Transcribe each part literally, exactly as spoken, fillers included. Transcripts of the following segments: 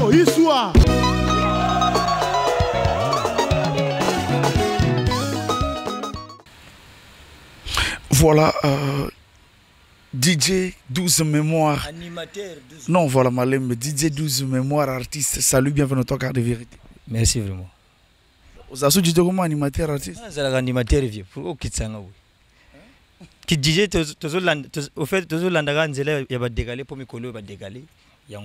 Bombo, histoire. Voilà, euh, D J douze Mémoires. Animateur douze. Non, voilà, Malem, D J douze Mémoires, artiste. Salut, bienvenue dans trois quarts de vérité. Merci vraiment. Vous avez dit comment animateur, artiste? C'est l'animateur vieux. Pourquoi tu es là? Qui D J, au fait, tu es là, tu es là, tu es là, tu es là, tu es là, tu es là, tu es là.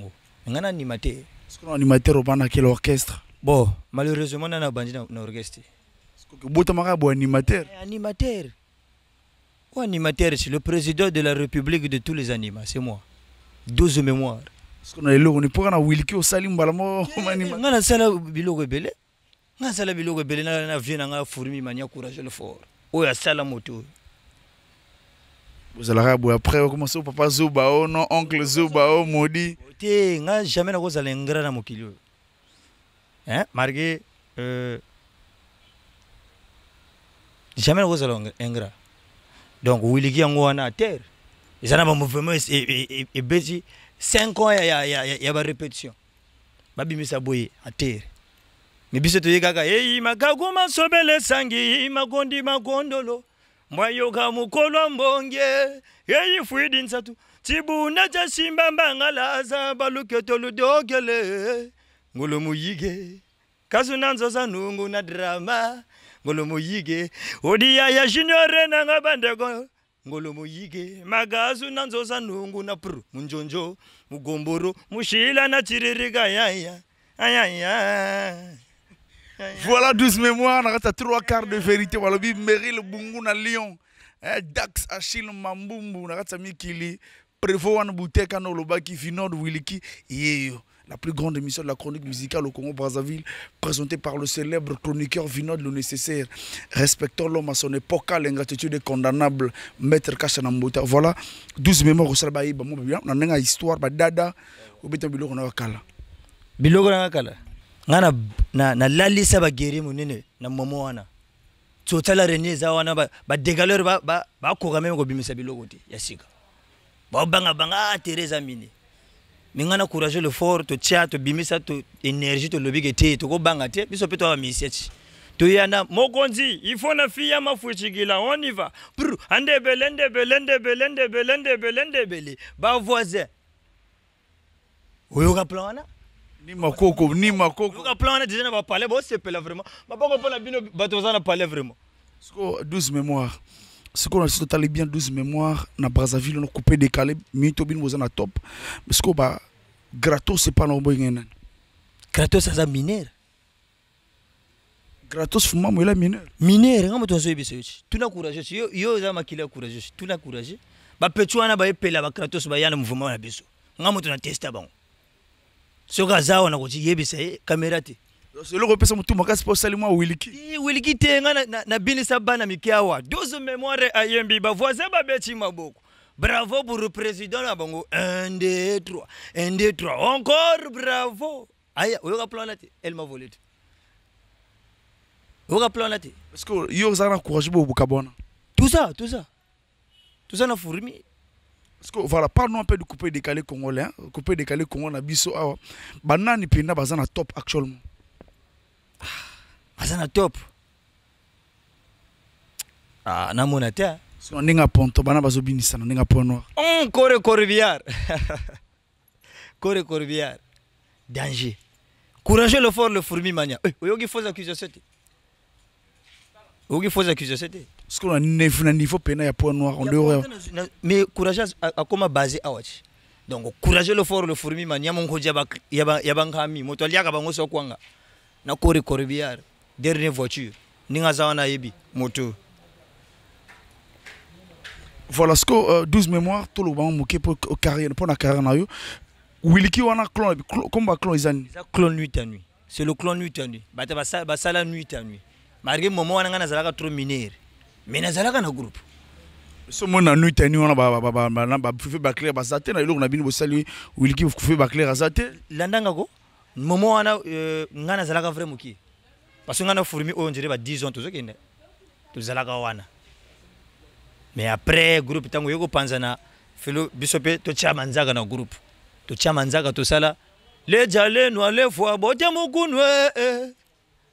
On a un animateur. Est-ce qu'on a un animateur au ban à quel orchestre? Bon, malheureusement, on a un bandit dans l'orchestre. Est-ce que tu es un animateur? Animateur. Ou animateur, c'est le président de la République de tous les animaux, c'est moi. douze mémoires. Parce qu'on est là, on est pour un Wilkie au Salim Balamo. On a la salle Bilo Rebelle. On a la salle Bilo Rebelle, on a vu un fourmi, mania courageux le fort. Ou à salle moto. Vous allez après, vous commencez au papa Zobao, non, oncle Zobao, maudit. T'es, on n'a jamais la cause à l'engrais dans mon kilo. Hein, Marguerite, jamais la cause à l'engrais. Donc, Willy Yango à terre. Ils ont un mouvement et bêtis. Cinq ans, il y a une répétition. Babi Misaboye à terre. Mais puis, c'est Gaga. Eh, ma Kaguma Sobele Sangi, ma Gondi, ma Gondolo. Moi, Yoga Mukolombonge. Eh, Fouidin Satou. Tibou Naja Simbambanga Laza, Baluketolo Dogele. Ngolomuyige. Kazunanzo Zanungu na drama. Ngolomo yige, odia ya juniore na ngabandego. Ngolomo yige, magazu nanzosa nungu na pru. Munjonjo, mugomboro, mushila na tiririka ya ya. Voilà douze mémoires, on a trois quarts de vérité. Voilà, bim, Meryl, Bungu na Lyon, Dax, Achille, Mambumbu, on a Mikili, Prévost, on a Bouteka, on a Lobaki, Vinod, Wiliki, Yeyo. La plus grande émission de la chronique musicale au Congo-Brazzaville, présentée par le célèbre chroniqueur Vinod Le Nécessaire, respectant l'homme à son époque, l'ingratitude est condamnable, Maître Kachanambouta. Voilà, douze mémoires au Salbaï, on a une histoire, dada, au béton Bilog on a Kala. Bilog on a Kala. Nana, nana, lali sa ba guérir mon nene, na maman ana. Total la reine zawana ba ba dégaler ba ba ba kourame ko bimisa bilogoti, yasika. Ba banga banga Teresa Mini. Mais on a courageux le fort, tu tiens, tu bimisas, tu énergie, tu lobby, tu go bangati, puis ça peut toi misiachi. Tu y en a, mon gondi, il faut na fille à ma fouchigila, on y va. Prou, ande belende belende belende belende belende belé, bah voisin. Oui, on a plan là. Ni ma coco, ni ma coco. On a plan là, déjà on va parler, bon c'est pas vraiment. Ma pas comprendre la bino, bah tu vas en parler vraiment. douze mémoires. Ce qu'on a dit, c'est bien douze mémoires. Dans Brazzaville, on a coupé décalé. Minutobin, on a top. Parce que gratos, c'est pas normal. Gratos, c'est un mineur. Gratos, c'est un mineur. Mineur, on a courageux. Tout le courageux. Tout le courageux. Tout le courageux. Tout le gratos, il y a un mouvement. On a testé. Ce gars-là, on a dit, il y a caméra. C'est le repère, tout mon cas, c'est pour ça que Wiliki. Wiliki, tu es un bini sabana mikiawa. douze mémoires à Yembi, voisin Babeti Maboko. Bravo pour le président de la Bango. un, deux, trois. un, deux, trois. Encore bravo. Aïe, on a plan là, elle m'a volé. On a plan là. Parce que vous avez encouragé pour Bukabona. Tout ça, tout ça. Tout ça, on a fourmi. Parce que voilà, parle-nous un peu du coupé décalé congolais. Coupé décalé congolais, biso. Banani Pina, Bazana top actuellement. Ah, c'est un top. Ah, na monata. Si on est à Ponto, on est à Zobinissa, on est à Pont Noir. On corre corvière. Corre corvière. Danger. Courageux le fort, le fourmi mania. Eh, vous avez fausse accusation. Vous avez fausse accusation. Parce qu'on a un niveau pénal à Pont Noir. Mais courageux à comment baser à Watch. Donc, courageux le fort, le fourmi mania, mon Kojaba, Yabangami, Motoliaga, Bangoso Kwanga. Na kore korebiar dernière voiture ninga zawana yebi moto. Voilà ce que douze mémoires tout le banc moqué pour carrière pour la carrière na yo Wiliki wana clone comme ba clone izani clone nuit à nuit c'est le clone nuit à nuit ba ta ba sala nuit à nuit malgré moment wana ngana zalaka trop mineur mais na zalaka na groupe ce moment na nuit à nuit wana ba ba ba ba fait ba clair ba zate na iloko na bini bo salu Wiliki fait ba clair azate landanga ko moment où on a zalaga vraiment qui parce qu'on a fourmi on dirait pas dix ans tout ça qui est tout zalaga wana mais après groupe tango yoko panzana filo bisope to chamanzaga na groupe to chamanzaga to sala Le jale noa le fwa bote mukunwe eh.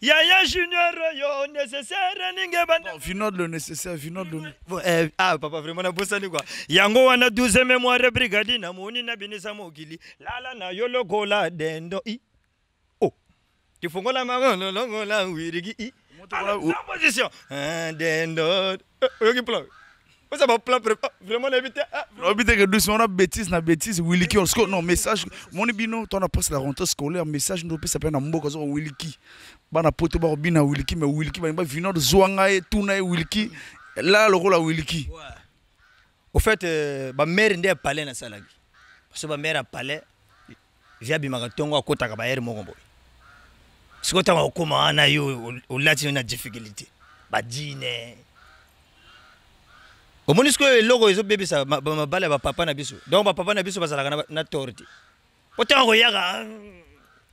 Yaya Junior, yo nécessaire, n'ingéban. Vinod le nécessaire, Vinod le. Ah papa vraiment na bossa ni quoi. Yango wana douze mémoire brigade na moni na binisa mogili. Lala na yo lokola dendo i. Oh. Tu fongola maron longola wirigi i. La position. Dendo. Yo ki plan. Ça va vraiment éviter. Éviter que doucement la bêtise, la bêtise, Willy qui on score. Non message. Mon bino, t'en as passé la rentrée scolaire. Message nous peut s'appeler un mot comme ça Willy qui. Bah na pote bah bina Willy qui mais Willy qui bah il va venir de Zwangaé, Tounaé Willy qui. Là le rôle à Willy qui. Au fait, bah mère n'est pas allée dans sa langue. Parce que bah mère a pas allé. J'ai bien marqué on va côté à Bayer Mogombo. Si côté on commence à naïr au latin on a difficulté. Bah dîner. Au moins que logo ils ont bébé ça, ma balle va papa n'abissou. Donc ma papa n'abissou parce que la na torti. Autant regarder.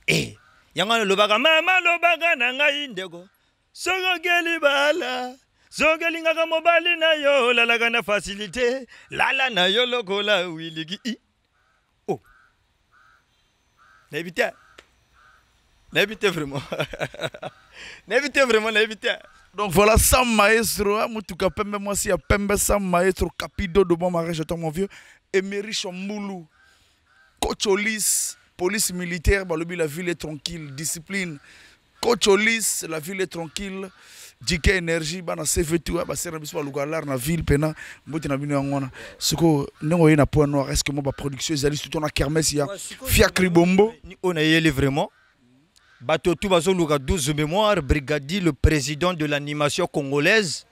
Eh, yangan lobaga mama lobaga nanga indego. Sogeli bala, sogeli ngaga mobali na yo la la gana facilité. Lala na yo logo la wiligi. Oh, n'évitez, n'évitez vraiment, n'évitez vraiment, n'évitez. Donc voilà, Sam Maestro, hein, Moutouka Pembe, moi aussi, à Pembe, Sam Maestro, Capido de Bon Marais, j'attends mon vieux, Emery Chamboulou, Cocholis, police militaire, Balobi, la ville est tranquille, discipline, Cocholis, la ville est tranquille, Dike Energy, Bana Sefetou, Bassera Bissou, Lougalar, la ville, Pena, Moutina Binangwana, Soko, Nengo Yena Point Noir, est-ce que moi, ma production, ils allaient tout en kermesse, il y a Fiacri Bombo. On a yé vraiment. Bato Toubazolouga douze mémoires, brigadier, le président de l'animation congolaise,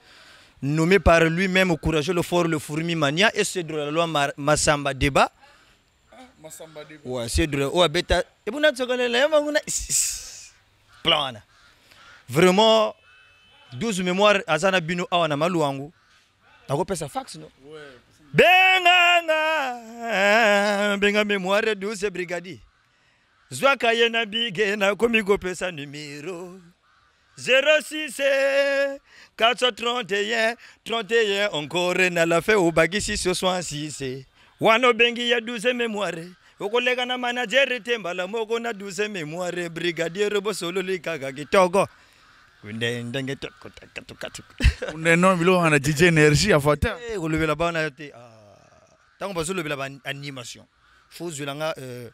nommé par lui-même au courageux le fort le Fourmi Mania, et c'est de la loi Massamba Deba. Massamba Deba. Ouais, c'est de la loi Beta. Et vous n'avez pas plan. Vraiment, douze mémoires, Azana Bino Awana Malouango. T'as repéré sa fax, non? Ouais. Benga, benga mémoire douze brigadier. Zwa kaye na bige na komigo pesa numéro zéro six quatre cent trente et un trente et un encore na la fe obagi six cent soixante-six wano bengi ya douze mémoire okolega na manager tembala moko na douze mémoire brigadier robo solo likaga kitogo kunde ndenge toko toko toko une non bilo ana D J Energy afata eh relever la bana te tango bazo le la animation faut zulanga euh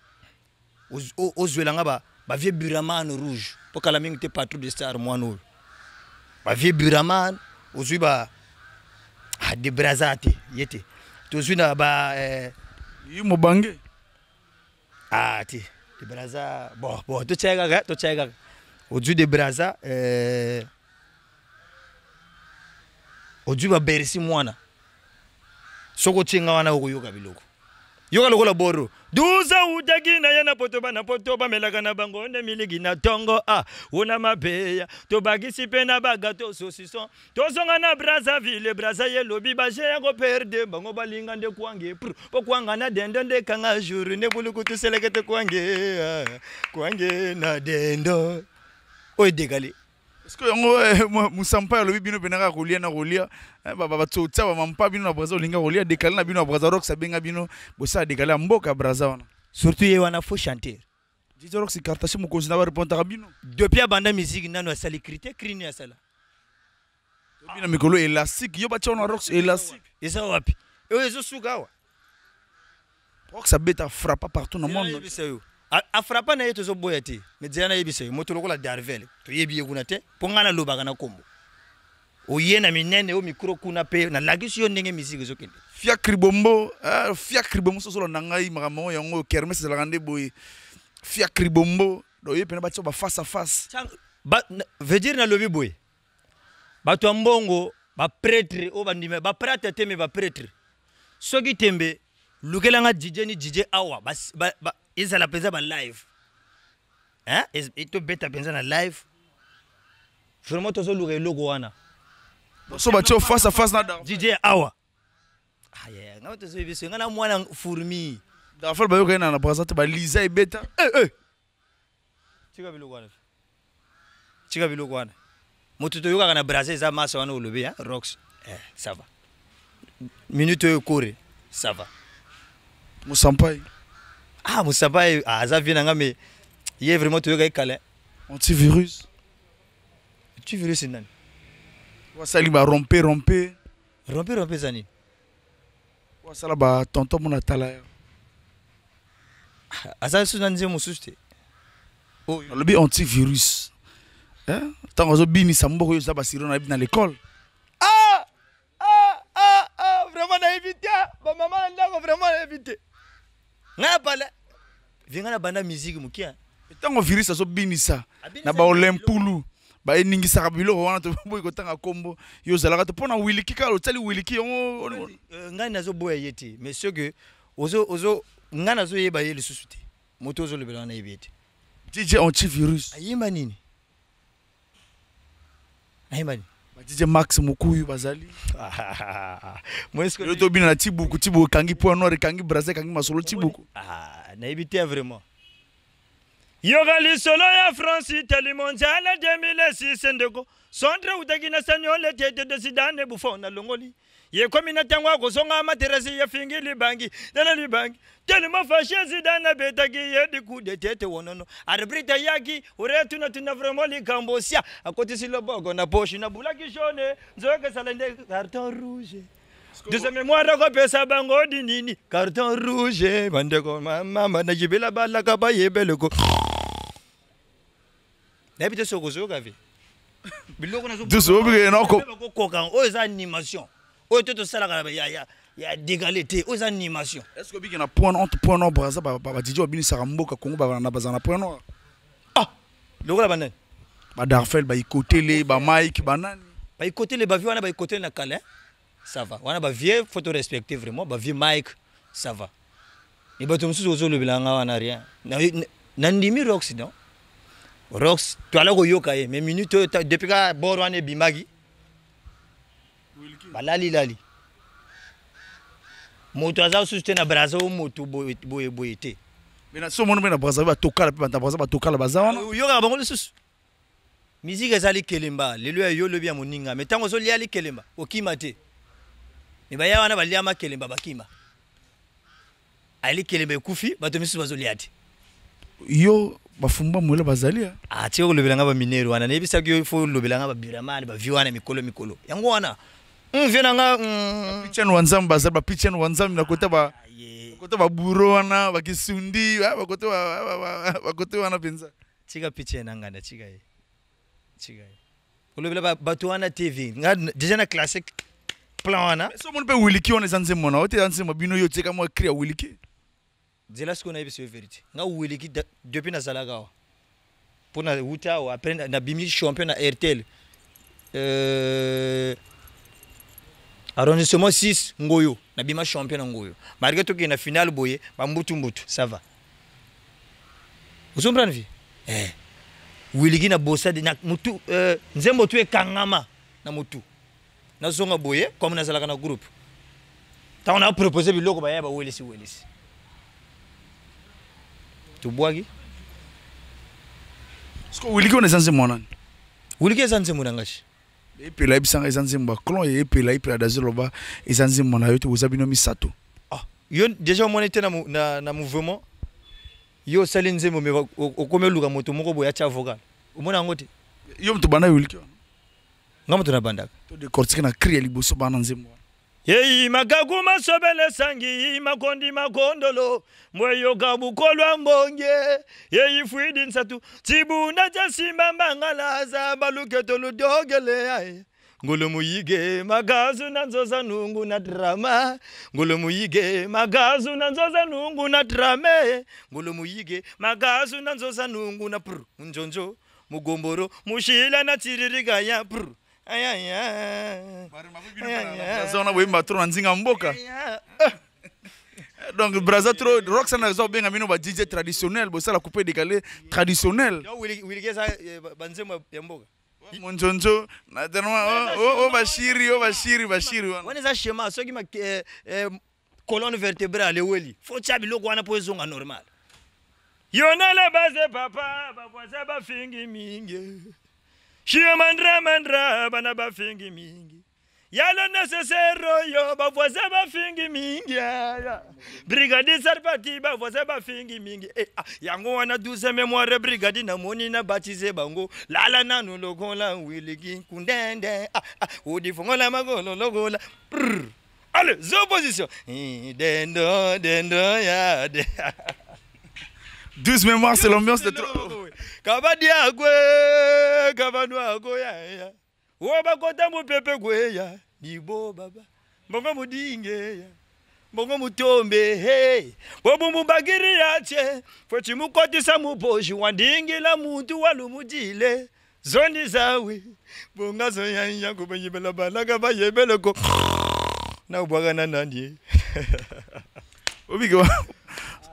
aux Zuelanga, ma vieux buraman rouge, pour que la mine n'était pas trop de stars, moi non. Ma vieux buraman, aux Zuba, des brazati, yéti. Tous une là-bas, yumo bangue. Ah, ti, des brazas, bon, bon, tu tiens, gars, tu tiens, gars. Aux Zuba des brazas, aux Zuba bersi moana. Soko tinga wana uyoga biloko. Yoga logo la boro. douze utagina yana potoba na potoba melaka na bango ne miligi na tongo a una mabeya to bagisi pena bagato saucisson to songa na Brazzaville Brazzaville lobi baje yango perde bango balinga nde kwange po kwanga na dendo nde kanga jour ne buluku to selekete kwange kwange na dendo o décalé. Parce que on musampa lobi bino benaka rolia na rolia baba bato tsawa mampa bino na Brazza linga rolia décalé na bino Brazza rock sabenga bino bosa décalé mboka Brazza wana surtout ye wana faut chanter dix rock si cartache mo kozina ba répondre ka bino depuis banda musique nanu asali critique crine ya sala bino mikolo élastique yo bacha na rock élastique esa wapi yo zo sugawa rock sa beta frappa partout na monde a frappa na yeto zo boyati mais diana yebise moto lokola darvel to yebiye kuna te pongana lobaka na kombo o yena minene o mikro kuna pe na lagisi yo ndenge musique zo kende Fiacri Bombo ah Fiacri Bombo so so na ngai makamon yango kermesse la grande boy Fiacri Bombo do yepena batso ba face à face ba veut dire na lobi boy ba to mbongo ba prêtre o bandime ba prêtre teme ba prêtre soki tembe lukelanga D J ni D J awa ba ils allaient penser à live, hein? Ils tout bêta penser à live, vraiment tous les logos ana. So batio face à face na D J Awa. Ah yeah, ngamo tous les bisous ngana mwana fourmi. Dans fall ba yo kana na présenter ba Lisa et Beta. Eh eh. Tika bilogo ana. Tika bilogo ana. Moto to yo kana brasser za maso ana olobi hein, Rox. Eh, ça va. Minute yo kore, ça va. Moussampai. Ah Moussampai, ah ça vient nga mais il y a vraiment tout yo kai calé. Antivirus. Tu veux le signal? Ça lui va romper, romper. Romper, romper, Zani. Ça là va tenter mon atalaire. Ah, ça, c'est un souci. Oh, le bien antivirus. Hein? Tant qu'on a bien, ça m'a dit, ça va s'y rendre dans l'école. Ah! Ah! Ah! Ah! Vraiment, on a évité. Ma maman, on a vraiment évité. On a pas là. Viens à la bande musique, Moukia. Tant qu'on virus, ça va bien, ça. On a pas l'impoulou. Bah ningi sarabilo wana to boy ko tanga combo yo zalaka to pona wiliki ka lo tsali wiliki on ngai nazo boye yeti mais ce que ozo ozo ngana zo yeba yeli susuti moto zo lebela na yebeti D J antivirus ayima nini ayima nini ba D J Max mukuyu bazali moesko yo to bina na tibuku tibuku kangi point noir kangi braser kangi masolo tibuku ah na yebeti vraiment. Yoga lisolo ya France teli mondiale deux mille six ndeko sondre utakina sanyole tete desidane bufona longoli ye komina tangwa kozonga materasi ya fingili bangi tana libangi teli mafashe zidana betagi ye dikude tete wonono arbitre yaki uretu na tunavramoli gambosia akotisi lobogo na boshi na bulaki shone nzoka salende carton rouge. De sa mémoire, ça bango di nini. Carton rouge, bandeko, maman, n'a jibé la balle, la caba, yé belle go. N'a pas de sogozo, gavé. De sogozo, il y a encore. Aux animations. Aux tout ça, il y a d'égalité, aux animations. Est-ce que vous avez point entre point noir, brasa, papa, Didjo, Bini, Sarambo, Kakongo, Bavana, Bazana, point noir? Ah! Le gros la banane. Bah, Darfel, bah, il côté les, bah, Mike, banane. Bah, il côté les, bah, Viona, bah, il côté la calais. Ça va. On a des vieux photos respectées vraiment. Des vieux Mike, ça va. Et bien, tout le monde le bilan n'a rien. Nandimi Rox, non? Rox, tu as l'air au yoka, mais minute depuis que Borwan et Bimagi. Balali Lali. Moutaza soutient la brasa ou moutou boyete. Mais dans ce moment, la brasa va toquer la brasa va toquer la brasa. Yoga, bon, le sous. Musique est allée Kelimba. Les lieux, yo le bien mon ninga. Mais tant que vous allez Kelimba, au Kimate. Mais il y a des gens qui ont été en train de se faire. Ils sont en train de se faire. Ils sont en train de se faire. Ils sont en train de se faire. Ils sont en train de se faire. Ils sont en train de se faire. Ils sont en train de se faire. Ils sont en train de se faire. Plana. Si on peut williquer, on est en zone monnaie. On est en zone bino yo tika mo créer williquer. C'est là ce qu'on a vu sur la vérité. On a williquer depuis na Zalaga. Pour na Utah ou après na bimi champion na R T L. Arrondissement six Ngoyo. Na bima champion Ngoyo. Malgré tout qu'il na finale boye, bambutu mbutu, ça va. Vous comprenez? Eh. Williquer na bossa de na mutu. Nzembo tu es kangama na mutu. Nous sommes boyés comme nous sommes dans le groupe. On a proposé le logo, mais il y a Willis. Tu bois? Est-ce que Willis est en Zimon? Willis est en Zimon. Et puis là, il est en Zimon. Et puis là, il est en Zimon. Et puis là, il est en Zimon. Il y a déjà un mouvement. Il y a un salin Zimon. Il y a un commun logo. Il y a un avocat. Il y a un avocat. Il y a un avocat. Comment tu n'as pas d'accord? Tu décortiques la crie libre sur bananzemo. Yei magaguma sobele sangi makondi makondolo moyo gabukolwa mbonge yei fuidin satu tibuna jasimba mangala za baluke tolu dogele ai ngolomuyige magazu nanzoza nungu na drama ngolomuyige magazu nanzoza nungu na drama ngolomuyige magazu nanzoza nungu na pru njonjo mugomboro mushila na tiririka ya pru. Aïe aïe aïe. Donc Braza trop Roxane a bien amené au D J traditionnel, bossa la coupé décalé traditionnel. Oui, il y a ça, banzé ma yamboga. Monjonjo, maintenant, oh, oh, Bachiri, oh, Bachiri, Bachiri. On est à schéma, ceux qui m'a colonne vertébrale, les Welly. Faut que le guana poison normal. Yona la base, papa, baboisa ba fingi mingi. Chiamandra mandra, banaba fingi mingi. Y'a le nécessaire, yo, baboisa ba fingi mingi. Brigadier Sarpati, baboisa ba fingi mingi. Eh, yango wana douze mémoire, brigadier namoni na baptisé bango. La la nanu logo la, wiligi kundende. Ah, ah, odifongola magolo logo la. Prrr. Allez, opposition. Dendo, dendo, ya, de. douze mémoires, c'est l'ambiance de trop. Kabadia gwe, kabanoa goya. Oba kota mu pepe goya, dibo baba. Bongo mudinge, bongo mutombe, hey. Bobo mubagiri ache, foti mukoti samu boji wandinge la mutu walumudile. Zoni zawi, bonga zonya yango banyebela balaga banyebela ko. Na ubaga na nani. Obigo.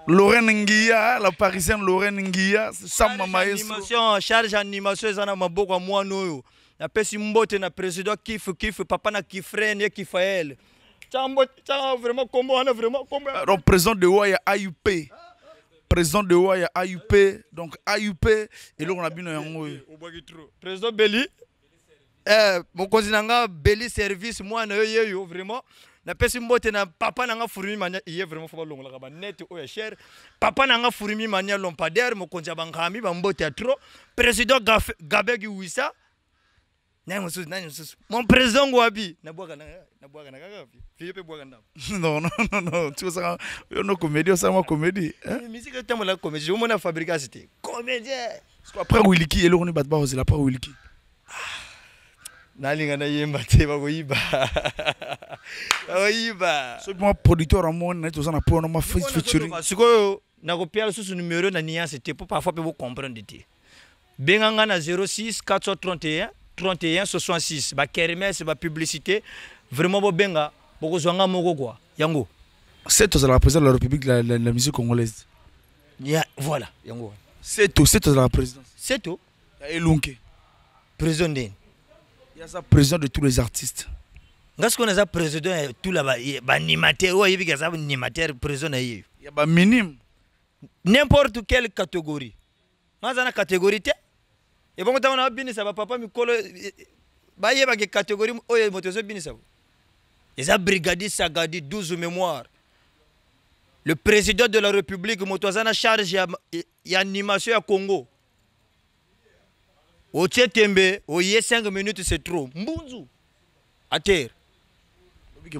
Lorraine Nguia, la parisienne Lorraine Nguia, c'est ma maestro. Animation, charge animation, ça n'a pas beaucoup à moi nous. La personne mbote na président kiffe kiffe, papa na kiffrene et kiffael. Ça mbote, ça vraiment combo, on a vraiment combo. Donc président de Ouaya A U P, président de Ouaya A U P, donc A U P et là on a bien eu. Président Beli, eh, mon cousin Beli service, moi na yo vraiment. La personne mbote na papa nanga fourmi mania il est vraiment fort long la gaba net ou est cher papa nanga fourmi mania lampadaire mon konja bangami bambote à trop président Gabegi Wissa na mon sous na mon sous mon président Gwabi na boaga na na boaga na Gwabi Philippe boaga na non non non non tu vois on no comédie ça moi comédie musique tu as mon la comédie au moins la fabrication c'était comédie après Wiliki et le on est battu par c'est la part Wiliki Nalinga na yembate ba goiba. Oiba. So bon producteur amon na to sana pour ma featuring. Siko na ko pia sous numéro na nia c'était pour parfois pour comprendre dit. Benganga na zéro six quatre cent trente et un trente et un soixante-six ba kermesse ba publicité vraiment bo benga boko zwanga moko kwa yango. C'est tout ça la présidence de la République la la musique congolaise. Ya voilà yango. C'est tout c'est tout la présidence. C'est tout. Ya elunke. Président den. Il y a ça président de tous les artistes. Qu'est-ce qu'on a ça président de tous les animateurs? Oui, il y a ça animateur président. Il y a un minimum. N'importe quelle catégorie. Moi, j'ai une catégorie. Et bon, quand on a bien ça, papa me colle. Il y a une catégorie. Oui, il y a bien ça. Il y a brigadier Sagadi, douze mémoires. Le président de la République, Motozana charge l'animation au Congo. Au Tchétembe, au Yé cinq minutes, c'est trop. Mbouzou, à terre.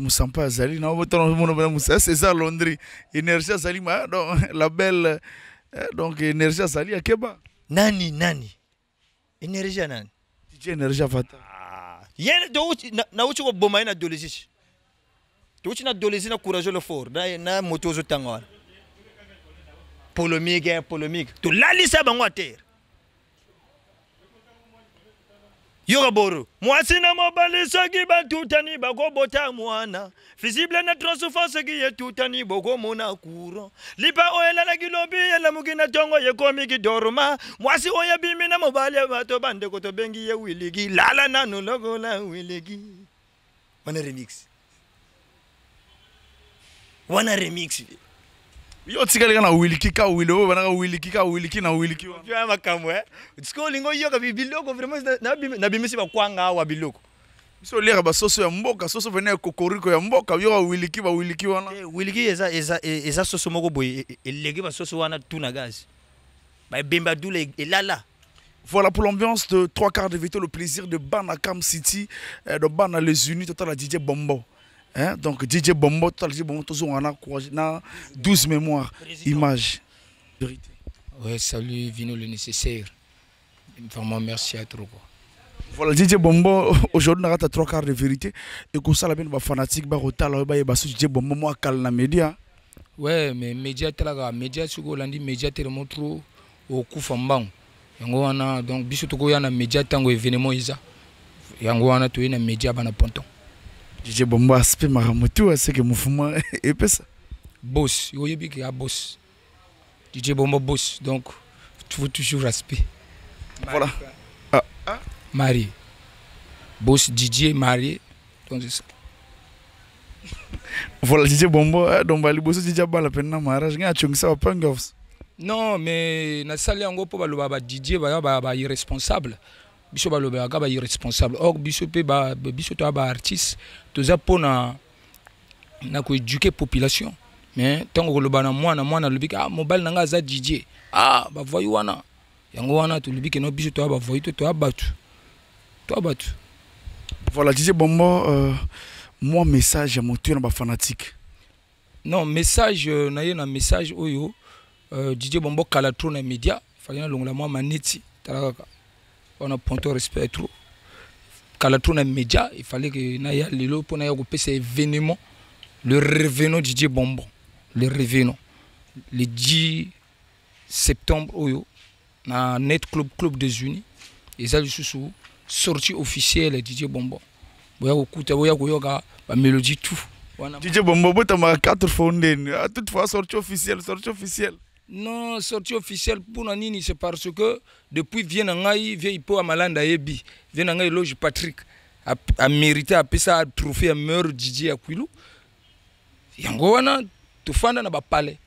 C'est ça, Londres. Énergie Salima, la belle. Donc, énergie Sali à Keba. Nani, Nani. Énergie à Nani. D J énergie à Fata. Il y a un adolescent. Tu es un adolescent courageux le fort. Tu es un moto au Tangoir. Polémique, polémique. Tu l'as laissé à terre. Yoroboro, moi si na mobali soki batutani bago bota mwana visible na transformation qui est tutani bogo mona courant lipa oela la gilobi la mugina tongo yekomi kidoroma moi si oyabimi na mobali bato bande ko to bengi ye wiligi lala na no logo la wiligi wana remix wana remix yo tsikale na wiliki ka wilo bana ka wiliki ka wiliki na wiliki yo ya makamwe eh? Tsikolingo yo ka bibiloko vraiment na na bimisi bakwanga wa biloko biso lera ba soso ya mboka soso venir kokoriko ya mboka yo ka wiliki ba wiliki wana eh, wiliki eza eza eza soso moko boy elege ba soso wana tuna gazi ba bemba dule elala. Voilà pour l'ambiance de trois quarts de vérité, le plaisir de Banakam City de Bana les unis total à D J Bombo. Hein? Donc D J Bombo, D J Bombo, on a douze mémoires, images. Ouais, salut Vinod Le Nécessaire. Vraiment merci à toi. Voilà D J Bombo, aujourd'hui on a trois quarts de vérité. Et comme ça, la bien fanatique, bah retard, là bah D J Bombo, moi calme la média. Ouais, mais média t'as la média, tu vois lundi média t'es le montre au coup fambang. Yango wana donc biso toko yana média tango événement isa. Yango wana tu es na média bana ponton. D J Bombo aspect maramoto à ce que mouvement et pesa boss yo yebi ki a boss D J Bombo boss donc tu veux toujours aspect voilà ah marié. Boss Didier marié. Donc c'est ça. Voilà D J Bombo, donc bah les boss D J Bala pendant mariage, gars, tu n'as pas engueulé. Non, mais na sali ango pour baloba bah D J bah bah bah irresponsable. Biso baloba bah bah irresponsable. Or biso pe bah biso toi bah artiste, tu as pour na na quoi éduquer population. Mais tant que le bana moi na moi na le bic ah mobile nanga za D J ah bah voyou wana. Yango wana tu le bic non biso toi bah voyou toi bah tu toi bah tu. Voilà D J Bombo. Euh... Moi, message à mon tour, je suis fanatique. Non, message, euh, na un message, oyo, euh, D J Bombo, Kalatron et Média, il faut que moi, Manetti, on a un respect trop. Kalatron et Média, il fallait que na ya lelo pour na ya couper ces événements, le revenant D J Bombo, le revenant. Le dix septembre, oyo, na Net Club Club des Unis, et ça, je suis sortie officielle D J Bombo. Il y a une mélodie tout. D J Bombo, tu as quatre fondées. À toute fois, sortie officielle, sortie officielle. Non, sortie officielle pour Nanini, c'est parce que depuis Vienne Ngaï, Vienne Ipo Amalanda Ebi, Vienne Ngaï loge Patrick, a mérité à payer ça, à trouver un meurtre D J à Kwilu. Yangowana, tu fais un palais.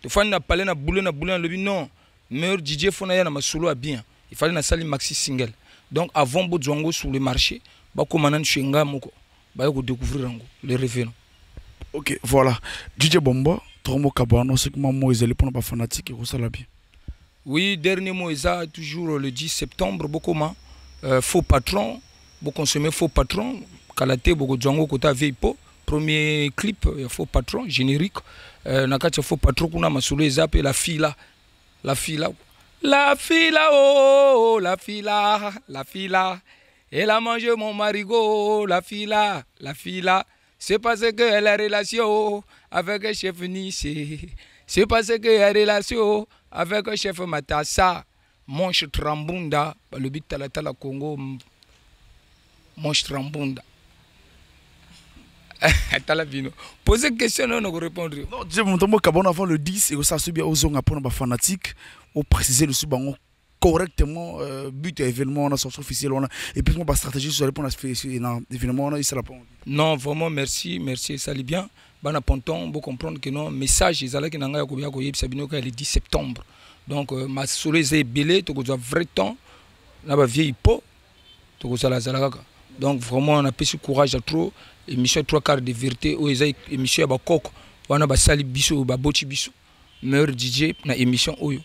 Tu fais un palais, tu fais un boulot, tu fais un non, meurtre D J, Fonaya n'a pas solo à bien. Il fallait un salle maxi single. Donc avant Bodzwango sur le marché, je vais découvrir les revenants. Ok, voilà. D J Bombo, Tromo Kabano, c'est que moi, je vais prendre ma fanatique et vous allez bien. Oui, dernier mot, toujours le dix septembre, beaucoup de faux patrons, beaucoup consommer faux patrons, Kalate, beaucoup de Django, Kota Veipo, premier clip, faux patron, générique. Nakati, faux patron, on a massoulé les apps et la fille là. La fille là. La fille là, oh, la fille là, la fille là. Elle a mangé mon marigot, la fille là, la fille là. C'est parce qu'elle a relation avec le chef Nissé. C'est parce qu'elle a relation avec le chef Matassa. Monche Trambunda, le bit talatala Congo. Monche Trambunda. Posez question, on va répondre. Non, je vais vous dire avant le dix, et ça subit aux ondes pour nos fanatiques, au préciser le subangon. Correctement, euh, but et événement, on a sorti officiel, on a et puis ma stratégie sur répondre à événement, on a eu ça. Non, vraiment, merci, merci, ça allait bien. Bon, à Ponton, vous comprendre que non, message, ils allaient que n'anga kobia koyeb sabino ka le dix septembre. Donc, ma soleil est belé, tu as vrai temps, là bas vieille peau, tu as la zalaka. Donc vraiment, on a pris ce courage à trop. Émission trois quarts de vérité, où ils aient émission à Bakok, on a bas sali biso, bas bochi biso, meilleur D J na émission oyo.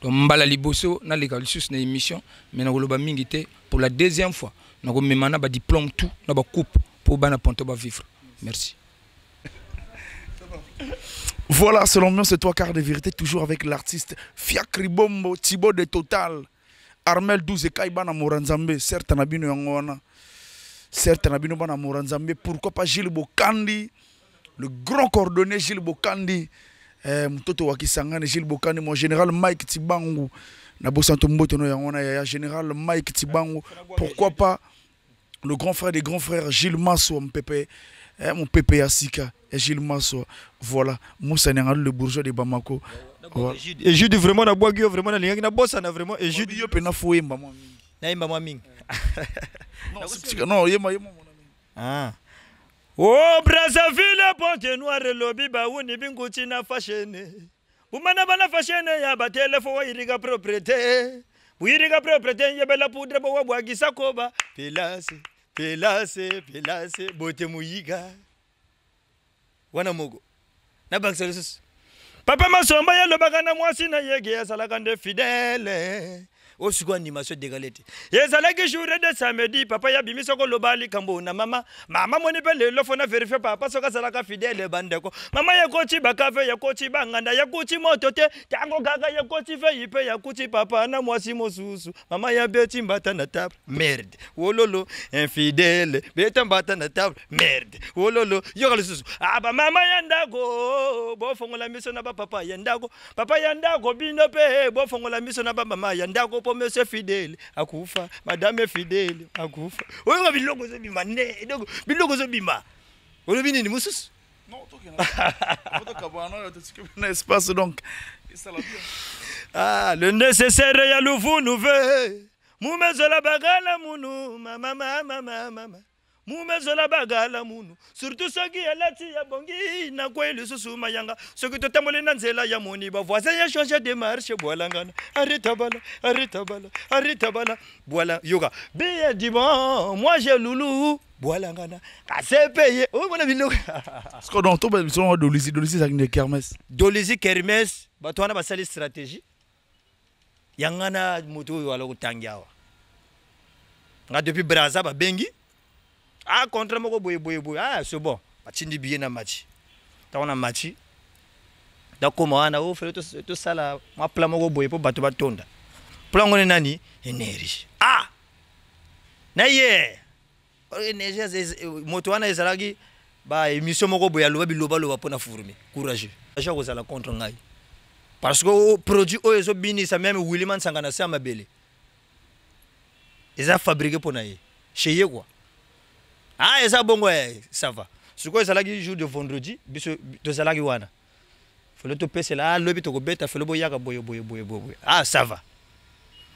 Donc, Mbala Liboso, na les calculs na émission, mais na goloba mingité pour la deuxième fois. Na go memana ba diplôme tout, na ba coupe pour ba na ponto ba vivre. Merci. Voilà, selon moi, c'est trois quarts de vérité toujours avec l'artiste Fiacri Bombo, Thibaut de Total, Armel douze et Kaiba na Moranzambe. Certes na bino yangwana, certes na bino ba na Moranzambe. Pourquoi pas Gilles Bocandi, le grand coordonné Gilles Bocandi. Mtoto wa Kisangani Gilles Bocandi, mon général Mike Tibangu, général Mike Tibangu, pourquoi pas le grand frère des grands frères Gilles Masso, mon pépé, mon pépé Asika, et Gilles Masso, voilà, Moussa Nengal, le bourgeois de Bamako. Et je dis vraiment la boîte, vraiment la ligne, la bosse, on a vraiment, et je dis, pena foué, maman. Maman Ming. Non, il y a maman. Ah. Oh, Brazzaville, Ponte Noire, Lobby, Baouni, Bingutina, Fashene. Oumana Bana Fashene, Yaba, Telefo, Iriga Propriété. Iriga Propriété, Yabela Poudre, Boa, Gisakoba. Pelase, Pelase, Pelase, Botemuiga. Wanamogo. Nabaxelus. Papa Massomba, Yalobagana, Moissina, Yégia, Salagande, Fidèle. Au second animation de galette. Yes, à la journée de samedi, papa ya bimiso kolobali kambo na mama. Mama moni pele lofo na vérifier papa soka salaka fidèle bandeko. Mama ya koti bakafe ya koti banganda ya koti motote tango gaga ya koti fe ipe ya koti papa na mwasi mosusu. Mama ya beti mbata na table merde. Wololo infidèle beti mbata na table merde. Wololo yogale susu. Aba mama ya ndago bofongola miso na ba papa ya ndago. Papa ya ndago binope bofongola miso na ba mama ya ndago. Monsieur fidèle, à Koufa, madame fidèle, à Koufa. Oui, on a vu l'eau, bima, bima. On a vu les mousses. Non, on a espace donc. Ah, le nécessaire est à l'ouvre, nous veut. Moumezola bagala mounou, mama, mama, mama. Moumezola bagala mounou. Surtout ceux qui allaient à Bongi, n'a quoi le sous mayanga. Ceux qui te tamolent nanzela yamoni, bah voisin a changé de marche, boalangana. Arrête à bala, arrête à bala, arrête à bala. Voilà, yoga. Bien dit bon, moi j'ai loulou. Boalangana. Assez payé. Oh mon ami, loulou. Ce qu'on entend, bah, ils sont dolési, dolési, c'est une kermesse. Dolési, kermesse, bah toi on a passé les stratégies. Yangana mutu wala utangiawa. Nga depuis Braza ba bengi. Ah contre moko boye boye boye. Ah c'est bon. Batindi biye na match. Ta ona match. Da koma ana o fere to to sala ma plan moko boye po bato batonda. Plan ngone nani energy. Ah. Na ye. Energy ze moto ana ezalagi ba emission moko boye loba biloba loba pona fourmi. Courageux. Acha ko sala contre ngai. Parce que produit au ezo bini ça même William Sangana c'est amabele. Ils ont fabriqué pour naie. Chez quoi. Ah, ils ont bon ouais, ça va. Ce quoi ça là qui jour de vendredi, biso de ça là qui wana. Faut le toper c'est là lobby to beta fait le boya ka boyo boyo boyo boyo. Ah, ça va.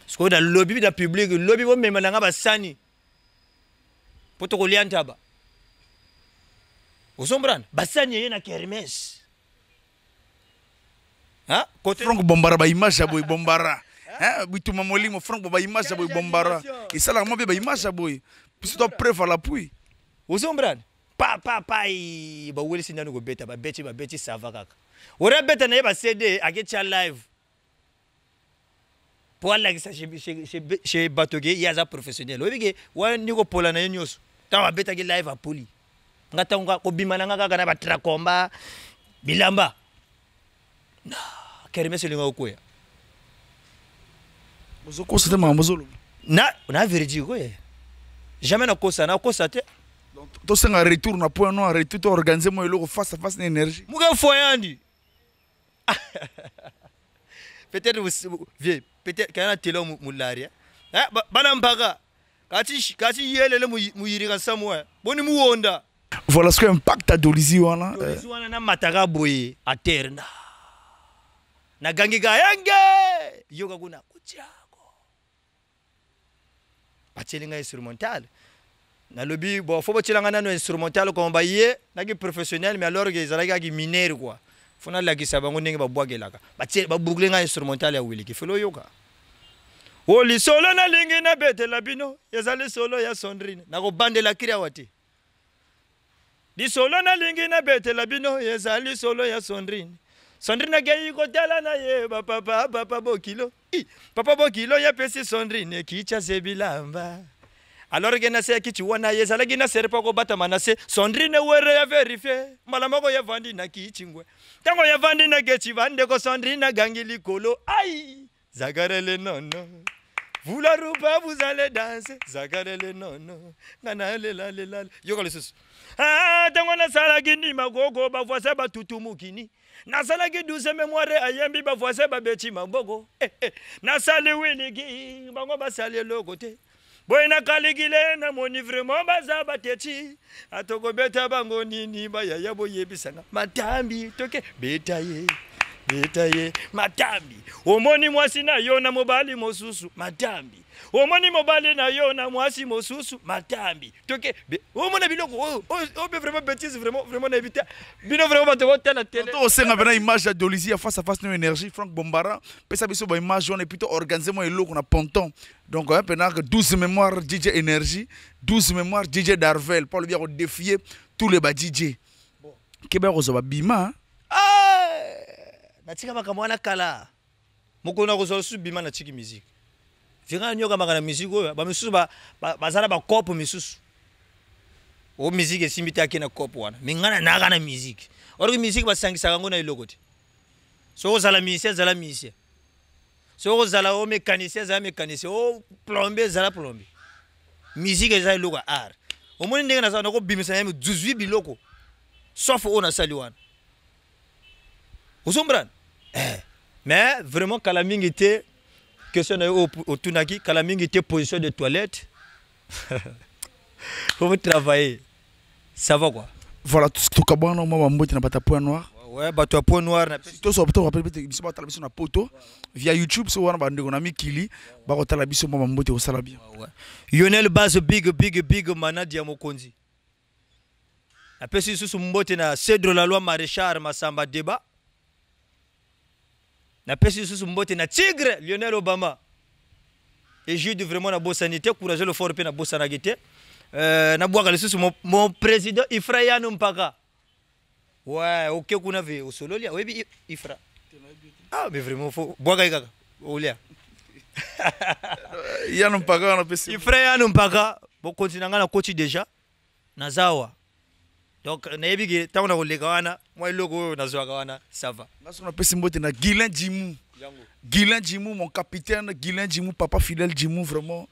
Ce que dans lobby da public, lobby bon même nanga basani. Poto ko lianta ba. Osombran, basani yena kermes. Hein? Franck Bombara ba image ya boy Bombara. Hein? Bitu mamolimo Franck ba image ya boy Bombara. Et ça la mobe ba image ya boy. Puis toi prêt à l'appui. Osombrad. Pa pa pa i ba weli sinanu go beta ba beti ba beti ça va kaka. Ora beta na ba C D a getcha live. Pour la ça chez chez Batogué, il y a za professionnel. Obige wa niko pola na yonyoso. Ta ba beta ge live a poli. Ngata nga ko bimana nga kaka na ba trakomba bilamba. Non, kermesse linga okoya. Muzoko c'était mamuzolo. Na na verdi ko ye. Jamais na kosa na kosa te. Donc to senga retour na point noir retour to organiser moi le face à face d'énergie. Muga foyandi. Peut-être vous vieux, peut-être kana telo mularia. Ah bana mpaka. Kati kati yelele muyirika samwa. Boni muonda. Voilà ce que impact a dolizi wana. Dolizi wana na mataka boye a terna. Na gangi gayange yoga kuna kuchago bachelinga instrumental na lobi bo fo bachelanga na instrumental ko mbaye na ki professionnel mais alors que zalaga ki mineur quoi fona la ki sabango ndenge ba bwagelaka bachel ba buglenga instrumental ya wili ki felo yoga o li solo na lingi na bete labino yazale solo ya Sandrine na ko bandela kira wati di solo na lingi na bete labino yazale solo ya Sandrine Sandrine gayi ko tala na ye papa papa papa bokilo. I papa bokilo ya pesi Sandrine ki cha sebilamba. Alors que na se kichi wana ye sala gina serpa ko bata manase Sandrine were ya verifier. Malamako ya vandi na kichingwe. Tango ya vandi na gechi vande ko Sandrine gangili kolo. Ai zagarele nono. Vous la rouba vous allez danser zagarele nono. Nana lela lela. Yoko lesus. Ah tango na sala gini magogo ba voisa ba tutumukini. Nasalagi douze mémoire ayambi ba voise ba beti mambogo eh eh nasali winigi bango basali logote boyna kaligile na moni vraiment baza bateti atoko beta bango nini ba yaya boye bisanga matambi toke betaye betaye matambi omoni mwasi na yona mobali mosusu matambi omoni mobali na yona mwasi mosusu matambi toke omona biloko o o vraiment bêtise vraiment vraiment na éviter bino vraiment ba te voter la télé to senga bena image de Dolizia face à face no énergie Franck Bombara pesa biso ba image on est plutôt organisé moi eloko na ponton donc on pena que douze mémoires D J énergie douze mémoires D J Darvel pour le bien défier tous les ba D J bon keba ko so ba bima na tika makamwana kala mukona ko so bima na tiki musique Vira nyoka makana musique ba misusu ba bazala ba kopo misusu. O musique simbita kina kopo wana. Mingana na kana musique. Ori musique ba sangisa ngona ilokoti. So zala musicien zala musicien. So zala o mécanicien zala mécanicien o plombier zala plombier. Musique zala iloka art. O moni ndinga na sana ko bimisa yami dix-huit biloko. Sauf ona saliwana. Usombran. Eh. Mais vraiment kala mingi était question au Tunaki, Kalamingi était position de toilette. Faut travailler. Ça va quoi? Voilà, tout ce que tu as dit, je ne vais pas taper un noir. Ouais, bah tu as point noir. Surtout sur on rappelle biso ba talabiso na poto via YouTube so wana ba ndekonami kili ba ko talabiso mama mbote ko sala bien. Ouais. Lionel Bass big big big manadi ya mokonzi. Après si sous mbote na Cedro la loi Maréchal Massamba Deba. Na pesi sous mbote na Tigre Lionel Obama. Et j'ai dû vraiment la bonne sanité, courager le fort pe na bossa na guité. Euh na boaka le sous mon président Ifraya Mpaka. Ouais, ok, qu'on a vu au sol, oui, il fera. Ah, mais vraiment, il faut. Bois, gaga, olia. Il y a un paga, on a passé. Il frère, il y a un paga. Bon, continue à coach déjà. Nazawa. Donc, Nabi, il est en train de faire. Moi, il logo, Nazawa, ça va. On a passé un mot de Guylain Jimou. Guylain Jimou, mon capitaine, Guylain Jimou, papa fidèle Jimou, vraiment.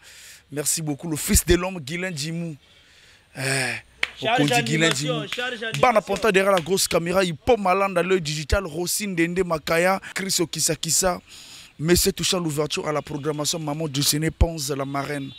Merci beaucoup. Le fils de l'homme, Guylain Jimou. Euh... Ban apportant derrière la grosse caméra, il pompe malin dans l'œil digital, Rossine Dende Macaya, Chris Okisakisa, mais c'est touchant l'ouverture à la programmation Maman du Séné Ponce, la marraine.